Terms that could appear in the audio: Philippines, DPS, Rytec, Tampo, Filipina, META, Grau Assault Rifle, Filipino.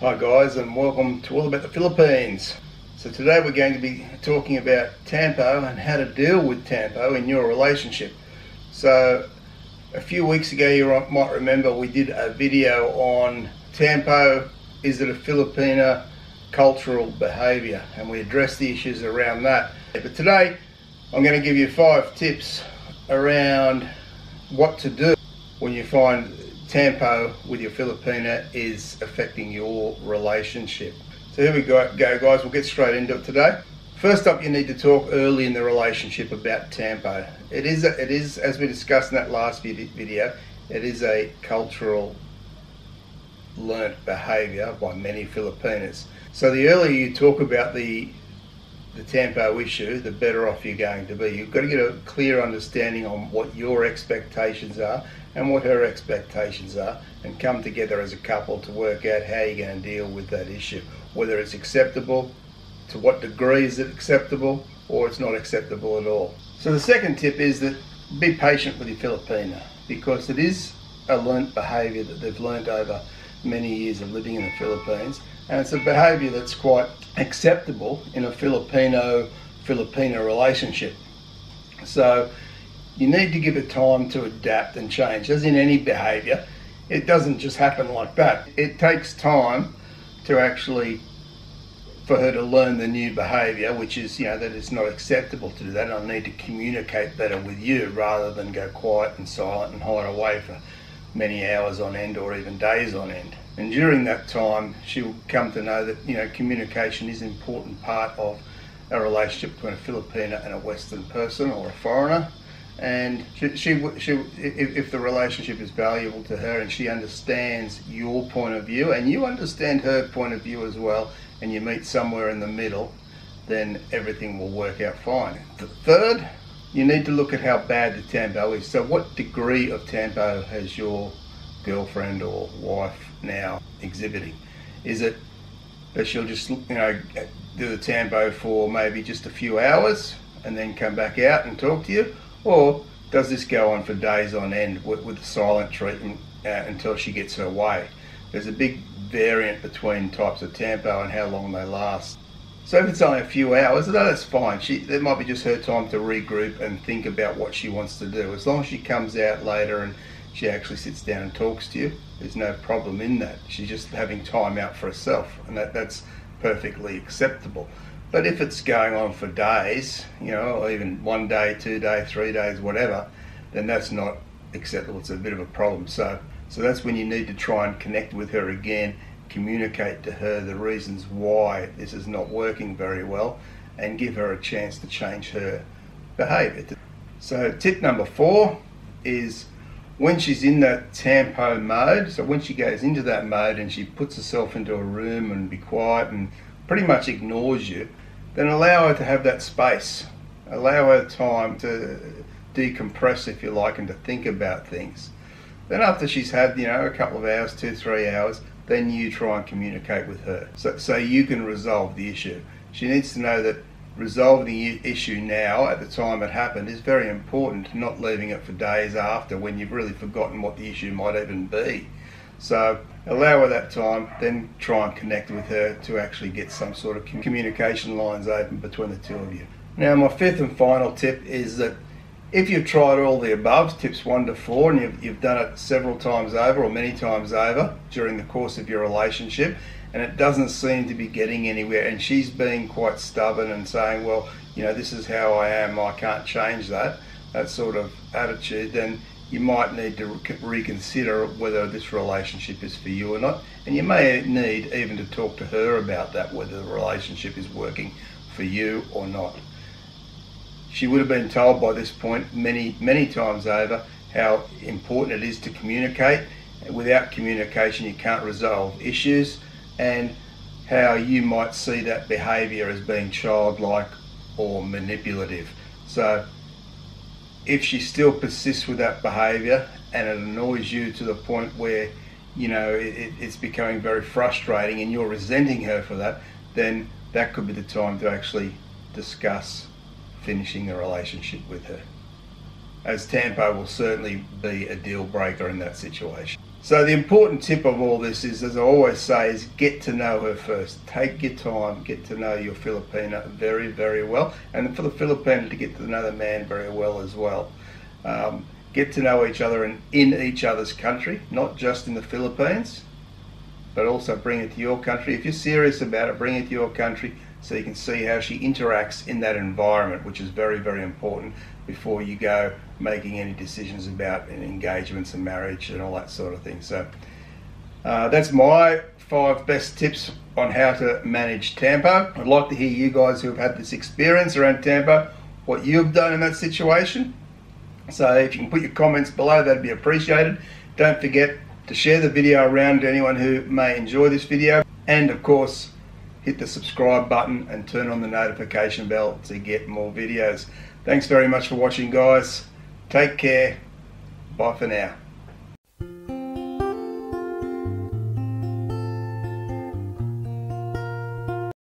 Hi guys, and welcome to All About the Philippines. So today we're going to be talking about Tampo and how to deal with Tampo in your relationship. So a few weeks ago, you might remember we did a video on Tampo, is it a Filipino cultural behaviour, and we addressed the issues around that. But today I'm going to give you 5 tips around what to do when you find Tampo with your Filipina is affecting your relationship. So here we go guys, we'll get straight into it today. First up, you need to talk early in the relationship about Tampo. It is, as we discussed in that last video, it is a cultural learnt behaviour by many Filipinas. So the earlier you talk about the Tampo issue, the better off you're going to be. You've got to get a clear understanding on what your expectations are and what her expectations are, and come together as a couple to work out how you're going to deal with that issue. Whether it's acceptable, to what degree is it acceptable, or it's not acceptable at all. So the second tip is that be patient with your Filipina, because it is a learnt behaviour that they've learnt over many years of living in the Philippines, and it's a behaviour that's quite acceptable in a Filipino-Filipina relationship. So you need to give it time to adapt and change. As in any behaviour, it doesn't just happen like that. It takes time to actually for her to learn the new behaviour, which is, you know, that it's not acceptable to do that. I need to communicate better with you rather than go quiet and silent and hide away for many hours on end or even days on end. And during that time, she'll come to know that, you know, communication is an important part of a relationship between a Filipina and a Western person or a foreigner. And if the relationship is valuable to her and she understands your point of view and you understand her point of view as well, and you meet somewhere in the middle, then everything will work out fine. The third, you need to look at how bad the Tampo is. So what degree of Tampo has your girlfriend or wife now exhibiting? Is it that she'll just, you know, do the Tampo for maybe just a few hours and then come back out and talk to you? Or does this go on for days on end with the silent treatment until she gets her way? There's a big variant between types of Tampo and how long they last. So if it's only a few hours, that's fine. That might be just her time to regroup and think about what she wants to do. As long as she comes out later and she actually sits down and talks to you, there's no problem in that. She's just having time out for herself, and that's perfectly acceptable. But if it's going on for days, you know, or even 1 day, 2 days, 3 days, whatever, then that's not acceptable. It's a bit of a problem. So that's when you need to try and connect with her again, communicate to her the reasons why this is not working very well, and give her a chance to change her behaviour. So tip number 4 is, when she's in that Tampo mode, so when she goes into that mode and she puts herself into a room and be quiet and pretty much ignores you, then allow her to have that space. Allow her time to decompress, if you like, and to think about things. Then after she's had, you know, a couple of hours, 2, 3 hours, then you try and communicate with her so you can resolve the issue. She needs to know that resolving the issue now at the time it happened is very important, not leaving it for days after when you've really forgotten what the issue might even be. So allow her that time, then try and connect with her to actually get some sort of communication lines open between the two of you. Now my 5th and final tip is that if you've tried all the above, tips 1 to 4, and you've done it several times over or many times over during the course of your relationship, and it doesn't seem to be getting anywhere, and she's being quite stubborn and saying, well, you know, this is how I am, I can't change that sort of attitude, then you might need to reconsider whether this relationship is for you or not, and you may need even to talk to her about that, whether the relationship is working for you or not. She would have been told by this point many times over how important it is to communicate. Without communication, you can't resolve issues, and how you might see that behaviour as being childlike or manipulative. So if she still persists with that behaviour and it annoys you to the point where, you know, it's becoming very frustrating and you're resenting her for that, then that could be the time to actually discuss finishing the relationship with her, as Tampo will certainly be a deal breaker in that situation. So the important tip of all this is, as I always say, is get to know her first. Take your time, get to know your Filipina very, very well, and for the Filipina to get to know the man very well as well. Get to know each other in each other's country, not just in the Philippines, but also bring it to your country. If you're serious about it, bring it to your country so you can see how she interacts in that environment, which is very, very important before you go making any decisions about engagements and marriage and all that sort of thing. So that's my 5 best tips on how to manage Tampo. I'd like to hear you guys who have had this experience around Tampo, what you've done in that situation. So if you can put your comments below, that'd be appreciated. Don't forget to share the video around to anyone who may enjoy this video. And of course, hit the subscribe button and turn on the notification bell to get more videos. Thanks very much for watching, guys. Take care. Bye for now.